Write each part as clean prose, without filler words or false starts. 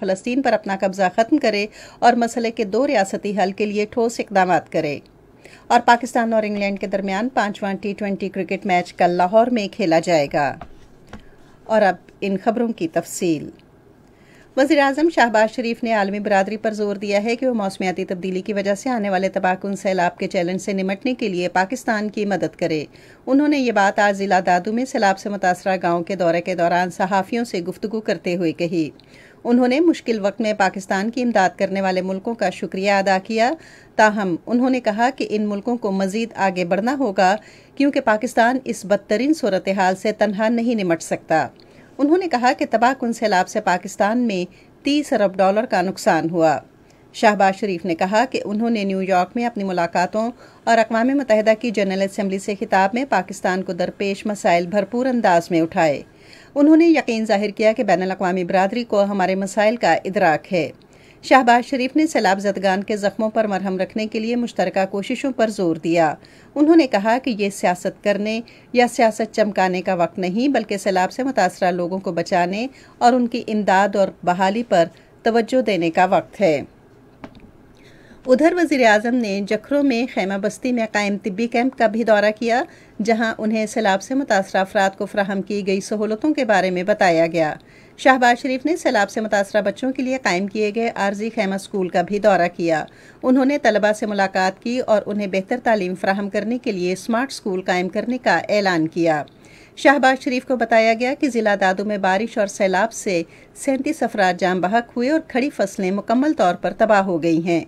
फ़लस्तीन पर अपना कब्ज़ा ख़त्म करे और मसले के दो रियासती हल के लिए ठोस इकदाम करे। और पाकिस्तान और इंग्लैंड के दरमियान 5वां T20 क्रिकेट मैच कल लाहौर में खेला जाएगा। और अब इन खबरों की तफसील। वज़ीर-ए-आज़म शाहबाज शरीफ ने आलमी बरादरी पर जोर दिया है कि वह मौसमियाती तब्दीली की वजह से आने वाले तबाहकुन सैलाब के चैलेंज से निमटने के लिए पाकिस्तान की मदद करे। उन्होंने ये बात आज ज़िला दादू में सैलाब से मुतासरा गाँव के दौरे के दौरान सहाफ़ियों से गुफ्तगू करते हुए कही। उन्होंने मुश्किल वक्त में पाकिस्तान की इमदाद करने वाले मुल्कों का शुक्रिया अदा किया। ताहम उन्होंने कहा कि इन मुल्कों को मज़ीद आगे बढ़ना होगा क्योंकि पाकिस्तान इस बदतरीन सूरत हाल से तनहा नहीं निमट सकता। उन्होंने कहा कि तबाहकुन सैलाब से पाकिस्तान में $30 अरब का नुकसान हुआ। शाहबाज शरीफ ने कहा कि उन्होंने न्यूयॉर्क में अपनी मुलाकातों और अक़वाम मुत्तहिदा की जनरल असम्बली से खिताब में पाकिस्तान को दरपेश मसाइल भरपूर अंदाज में उठाए। उन्होंने यकीन जाहिर किया कि बैनुल-अक़वामी बरादरी को हमारे मसाइल का इदराक है। शाहबाज शरीफ ने सैलाब ज़दगान के ज़ख्मों पर मरहम रखने के लिए मुश्तरका कोशिशों पर जोर दिया। उन्होंने कहा कि ये सियासत करने या सियासत चमकाने का वक्त नहीं बल्कि सैलाब से मुतासरा लोगों को बचाने और उनकी इमदाद और बहाली पर तवज्जो देने का वक्त है। उधर वज़ीर-ए-आज़म ने जखरों में खैमा बस्ती में कायम तिब्बी कैंप का भी दौरा किया जहां उन्हें सैलाब से मुतासरा अफराद को फ़राहम की गई सहूलतों के बारे में बताया गया। शाहबाज शरीफ ने सैलाब से मुतासरा बच्चों के लिए कायम किए गए आर्जी खैमा स्कूल का भी दौरा किया। उन्होंने तलबा से मुलाकात की और उन्हें बेहतर तालीम फ़राहम करने के लिए स्मार्ट स्कूल कायम करने का ऐलान किया। शाहबाज शरीफ को बताया गया कि ज़िला दादू में बारिश और सैलाब से 37 अफराद जाम बहक हुए और खड़ी फसलें मुकम्मल तौर पर तबाह हो गई हैं।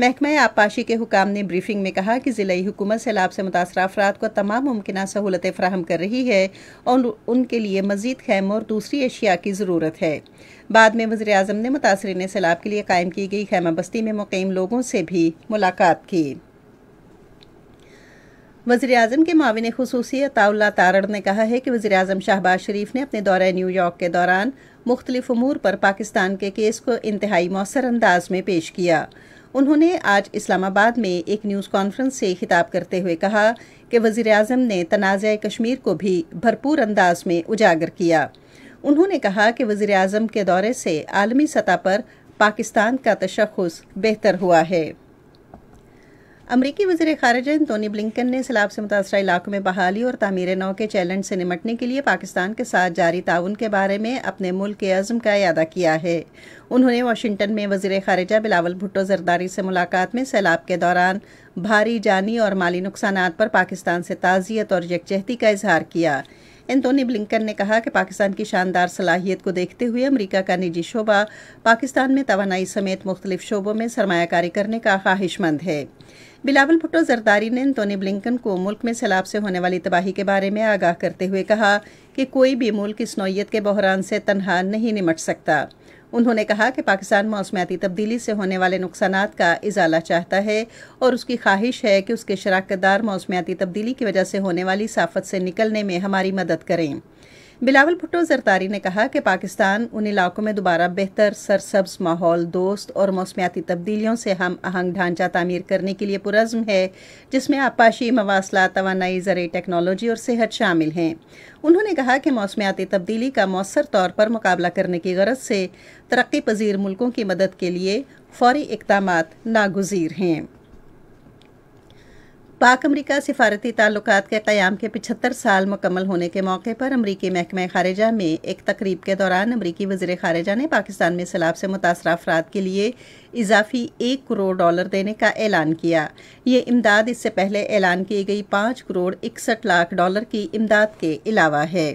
महकमा आबपाशी के हुकाम ने ब्रीफिंग में कहा कि ज़िलई हुकूमत सैलाब से मुतासरा अफराद को तमाम मुमकिन सहूलतें फ़राहम कर रही है और उनके लिए मज़ीद खैम और दूसरी अशिया की ज़रूरत है। बाद में वज़ीर-ए-आज़म ने मुतासरीन सैलाब के लिए कायम की गई खैमा बस्ती में मुक़ीम लोगों से भी मुलाकात की। वज़ीर-ए-आज़म के मुआविन खुसूसी अताउल्लाह तारड़ ने कहा है कि वज़ीर-ए-आज़म शाहबाज शरीफ ने अपने दौरे न्यूयॉर्क के दौरान मुख्तलिफ उमूर पर पाकिस्तान के केस को इंतहाई मौसर अंदाज में पेश किया। उन्होंने आज इस्लामाबाद में एक न्यूज़ कॉन्फ्रेंस से ख़िताब करते हुए कहा कि वज़ीर-ए-आज़म ने तनाज़े कश्मीर को भी भरपूर अंदाज में उजागर किया। उन्होंने कहा कि वज़ीर-ए-आज़म के दौरे से आलमी सतह पर पाकिस्तान का तशख़्ख़ुस बेहतर हुआ है। अमरीकी वज़ीर ख़ारिजा एंटोनी ब्लिंकन ने सैलाब से मुतासरा इलाकों में बहाली और तामीर नौ के चैलेंज से निमटने के लिए पाकिस्तान के साथ जारी ताउन के बारे में अपने मुल्क के अज़्म का अदा किया है। उन्होंने वाशिंगटन में वज़ीर ख़ारिजा बिलावल भुट्टो जरदारी से मुलाकात में सैलाब के दौरान भारी जानी और माली नुकसानात पर पाकिस्तान से ताज़ियत और यकजहती का इजहार किया। एंटोनी ब्लिंकन ने कहा कि पाकिस्तान की शानदार सलाहियत को देखते हुए अमरीका का निजी शोबा पाकिस्तान में तवानाई समेत मुख्तलिफ शोबों में सरमायाकारी करने का ख्वाहिशमंद है। बिलावल भुट्टो जरदारी ने एंटोनी ब्लिंकन को मुल्क में सैलाब से होने वाली तबाही के बारे में आगाह करते हुए कहा कि कोई भी मुल्क इस नौइयत के बहरान से तनहा नहीं निमट सकता। उन्होंने कहा कि पाकिस्तान मौसमियाती तब्दीली से होने वाले नुकसानात का इजाला चाहता है और उसकी ख्वाहिश है कि उसके शराकतदार मौसमियाती तब्दीली की वजह से होने वाली साफत से निकलने में हमारी मदद करें। बिलावल भुट्टो जरदारी ने कहा कि पाकिस्तान उन इलाकों में दोबारा बेहतर सरसब्ज माहौल दोस्त और मौसमियाती तब्दीलियों से हम आहंग ढांचा तामीर करने के लिए पुरज़्म है जिसमें आपाशी मवासला तवानाई ज़रिए टेक्नोलॉजी और सेहत शामिल हैं। उन्होंने कहा कि मौसमियाती तब्दीली का मौसर तौर पर मुकाबला करने की गरज से तरक्की पजीर मुल्कों की मदद के लिए फौरी इक़दामात नागुज़ीर हैं। पाक अमरीका सिफारती ताल्लुकात के क़याम के 75 साल मुकम्मल होने के मौके पर अमरीकी महकमा ख़ारिजा में एक तकरीब के दौरान अमरीकी वज़ीर ख़ारिजा ने पाकिस्तान में सैलाब से मुतासरा अफराद के लिए इजाफी $1 करोड़ देने का ऐलान किया। ये इमदाद इससे पहले ऐलान की गई $5 करोड़ 61 लाख की इमदाद के अलावा है।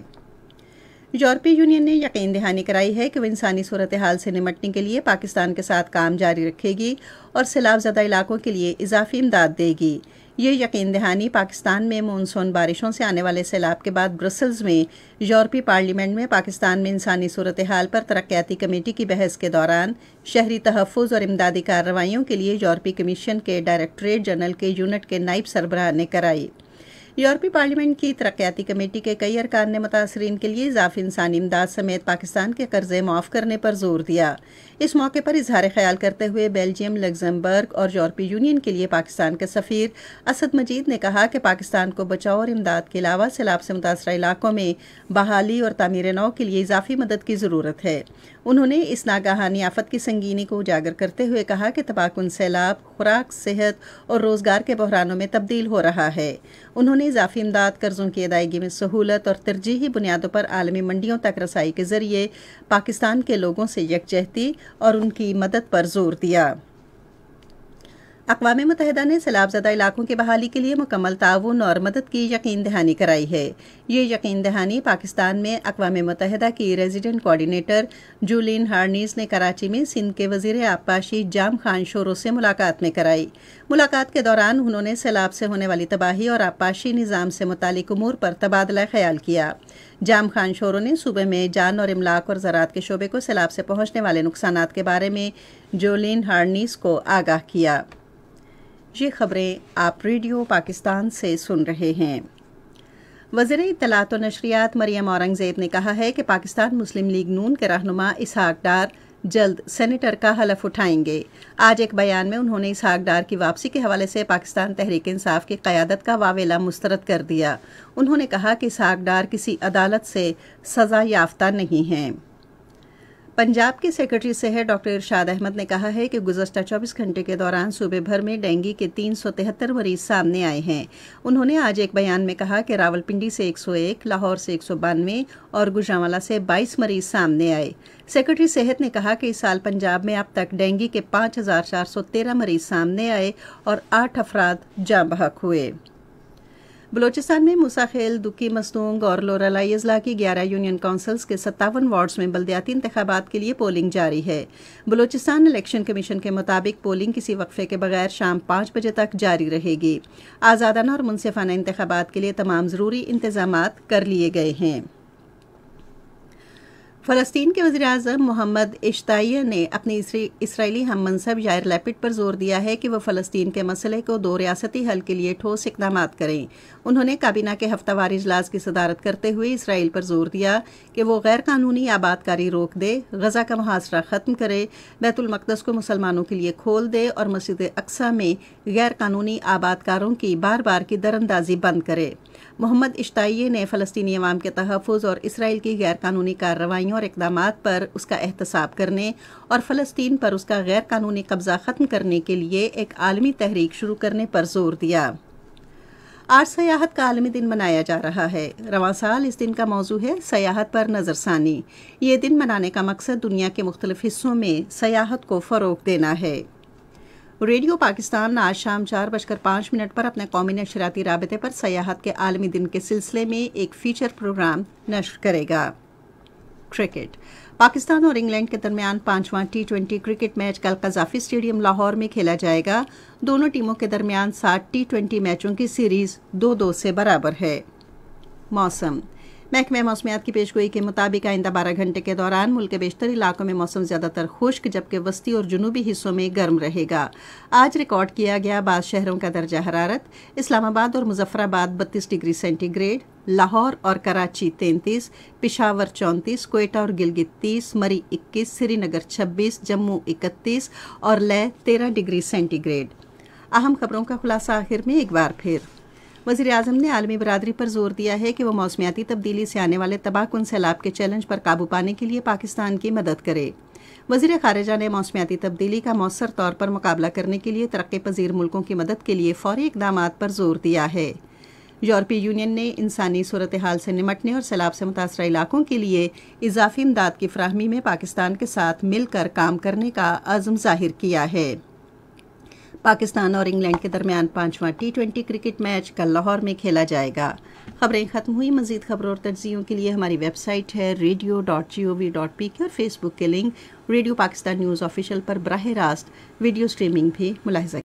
यूरोपीय यूनियन ने यकीन दहानी कराई है कि वह इंसानी सूरत हाल से निमटने के लिए पाकिस्तान के साथ काम जारी रखेगी और सैलाब ज़दा इलाकों के लिए इजाफी इमदाद देगी। ये यकीन दहानी पाकिस्तान में मानसून बारिशों से आने वाले सैलाब के बाद ब्रसल्स में यूरोपीय पार्लियामेंट में पाकिस्तान में इंसानी सूरत हाल पर तरक्याती कमेटी की बहस के दौरान शहरी तहफ़्फ़ुज़ और इमदादी कार्रवाइयों के लिए यूरोपीय कमीशन के डायरेक्टरेट जनरल के यूनिट के नायब सरबराह ने कराई। यूरोपी पार्लियामेंट की तरक्याती कमेटी के कई अरकान ने मुतासरीन के लिए इजाफी इंसानी इमदाद समेत पाकिस्तान के कर्जे माफ़ करने पर जोर दिया। इस मौके पर इजहार ख्याल करते हुए बेल्जियम, लग्जमबर्ग और यूरोपी यूनियन के लिए पाकिस्तान के सफ़ीर असद मजीद ने कहा कि पाकिस्तान को बचाव और इमदाद के अलावा सैलाब से मुतासरा इलाकों में बहाली और तामीर नौ के लिए इजाफी मदद की ज़रूरत है। उन्होंने इस नागाहानी आफत की संगीनी को उजागर करते हुए कहा कि तबाहकुन सैलाब खुराक, सेहत और रोज़गार के बहरानों में तब्दील हो रहा है। उन्होंने इजाफी इमदाद, कर्जों की अदायगी में सहूलत और तरजीही बुनियादों पर आलमी मंडियों तक रसाई के जरिए पाकिस्तान के लोगों से यकजहती और उनकी मदद पर जोर दिया। अक़वाम मुत्तहिदा ने सैलाबज़दा इलाकों की बहाली के लिए मुकम्मल ताउन और मदद की यकीन दहानी कराई है। ये यकीन दहानी पाकिस्तान में अक़वाम मुत्तहिदा की रेजिडेंट कोऑर्डिनेटर जोलिन हार्निस ने कराची में सिंध के वज़ीर आबपाशी जाम खान शोरो से मुलाकात में कराई। मुलाकात के दौरान उन्होंने सैलाब से होने वाली तबाही और आबपाशी निज़ाम से मुतालिक उमूर पर तबादला ख्याल किया। जाम खान शोरो ने सूबे में जान और इमलाक और ज़राअत के शोबे को सैलाब से पहुँचने वाले नुकसानात के बारे में जोलिन हार्निस को आगाह किया। ये खबरें आप रेडियो पाकिस्तान से सुन रहे हैं। वज़ीरे इत्तलात व नशरियात मरियम औरंगज़ेब ने कहा है कि पाकिस्तान मुस्लिम लीग नून के रहनुमा इसहाक डार जल्द सेनेटर का हलफ उठाएंगे। आज एक बयान में उन्होंने इसहाक डार की वापसी के हवाले से पाकिस्तान तहरीक इंसाफ की क़यादत का वावेला मुस्तरद कर दिया। उन्होंने कहा कि इसहाक डार किसी अदालत से सज़ा याफ्ता नहीं हैं। पंजाब के सेक्रेटरी सेहत डॉक्टर इरशाद अहमद ने कहा है कि गुज़श्ता 24 घंटे के दौरान सूबे भर में डेंगू के 373 मरीज सामने आए हैं। उन्होंने आज एक बयान में कहा कि रावलपिंडी से 101, लाहौर से 192 और गुजरांवाला से 22 मरीज सामने आए। सेक्रेटरी सेहत ने कहा कि इस साल पंजाब में अब तक डेंगू के 5413 मरीज सामने आए और 8 अफराद जाँ बहक हुए। बलोचिस्तान में मूसाखेल, दुक्की मस्तूंग और लोरालाई अजला की 11 यूनियन काउंसिल्स के 57 वार्ड्स में बलदियाती इंतखाबात के लिए पोलिंग जारी है। बलोचिस्तान इलेक्शन कमीशन के मुताबिक पोलिंग किसी वक्फे के बगैर शाम 5 बजे तक जारी रहेगी। आज़ादाना और मुनसिफाना इंतखाबात के लिए तमाम ज़रूरी इंतजामात कर लिए गए हैं। फ़लस्तीन के वज़ीर आज़म मोहम्मद इश्ताये ने अपने इसराइली हम मनसब यायर लैपिड पर जोर दिया है कि वह फ़लस्तीन के मसले को दो रियासती हल के लिए ठोस इकदाम करें। उन्होंने काबीना के हफ्तावार इजलास की सदारत करते हुए इसराइल पर जोर दिया कि वह गैर कानूनी आबादकारी रोक दे, गज़ा का मुहासरा ख़त्म करे, बैतुल मक़दस को मुसलमानों के लिए खोल दे और मस्जिद अक्सा में गैर कानूनी आबादकारों की बार बार की दरअंदाजी बंद करे। मोहम्मद इश्ताये ने फ़लस्तीनी अवाम के तहफ़्फ़ुज़ और इसराइल की गैर कानूनी कार्रवाइयों और इक़दामात पर उसका एहतसाब करने और फ़लस्तीन पर उसका गैर कानूनी कब्ज़ा ख़त्म करने के लिए एक आलमी तहरीक शुरू करने पर जोर दिया। आज सयाहत का आलमी दिन मनाया जा रहा है। रवां साल इस दिन का मौजू है सयाहत पर नज़रसानी। ये दिन मनाने का मकसद दुनिया के मुख्तलिफ हिस्सों में सयाहत को फ़रोग देना है। रेडियो पाकिस्तान आज शाम 4:05 पर अपने कौमी नशरियाती राबते पर सयाहत के आलमी दिन के सिलसिले में एक फ़ीचर प्रोग्राम नश्र करेगा। क्रिकेट। पाकिस्तान और इंग्लैंड के दरमियान 5वां T20 क्रिकेट मैच कल कज़ाफ़ी स्टेडियम लाहौर में खेला जाएगा। दोनों टीमों के दरमियान 7 T20 मैचों की सीरीज़ 2-2 से बराबर है। मौसम। महकमे मौसमियात की पेशगोई के मुताबिक आइंदा 12 घंटे के दौरान मुल्क के बेशतर इलाकों में मौसम ज़्यादातर खुश्क जबकि वस्ती और जनूबी हिस्सों में गर्म रहेगा। आज रिकॉर्ड किया गया बाद शहरों का दर्जा हरारत, इस्लामाबाद और मुजफ्फराबाद 32 डिग्री सेंटीग्रेड, लाहौर और कराची 33, पिशावर 34, कोयटा और गिलगित 30, मरी 21, श्रीनगर 26, जम्मू 31 और लेह 13 डिग्री सेंटीग्रेड। अहम खबरों का खुलासा आखिर में एक बार फिर। वज़ीर आज़म ने आलमी बरादरी पर जोर दिया है कि वह मौसमियाती तब्दीली से आने वाले तबाहकुन सैलाब के चैलेंज पर काबू पाने के लिए पाकिस्तान की मदद करे। वज़ीर ख़ारिजा ने मौसमियाती तब्दीली का मौसर तौर पर मुकाबला करने के लिए तरक्की पजीर मुल्कों की मदद के लिए फौरी इकदाम पर जोर दिया है। यूरोपीय यूनियन ने इंसानी सूरत हाल से निमटने और सैलाब से मुतासरा इलाकों के लिए इजाफी इमदाद की फराहमी में पाकिस्तान के साथ मिलकर काम करने का आज़म ज़ाहिर किया है। पाकिस्तान और इंग्लैंड के दरमियान 5वां T20 क्रिकेट मैच कल लाहौर में खेला जाएगा। खबरें ख़त्म हुई। मज़ीद खबरों और तज्ज़ियों के लिए हमारी वेबसाइट है radio.gov.pk और फेसबुक के link radio Pakistan news official पर बराह रास्त वीडियो स्ट्रीमिंग भी मुलाहिजा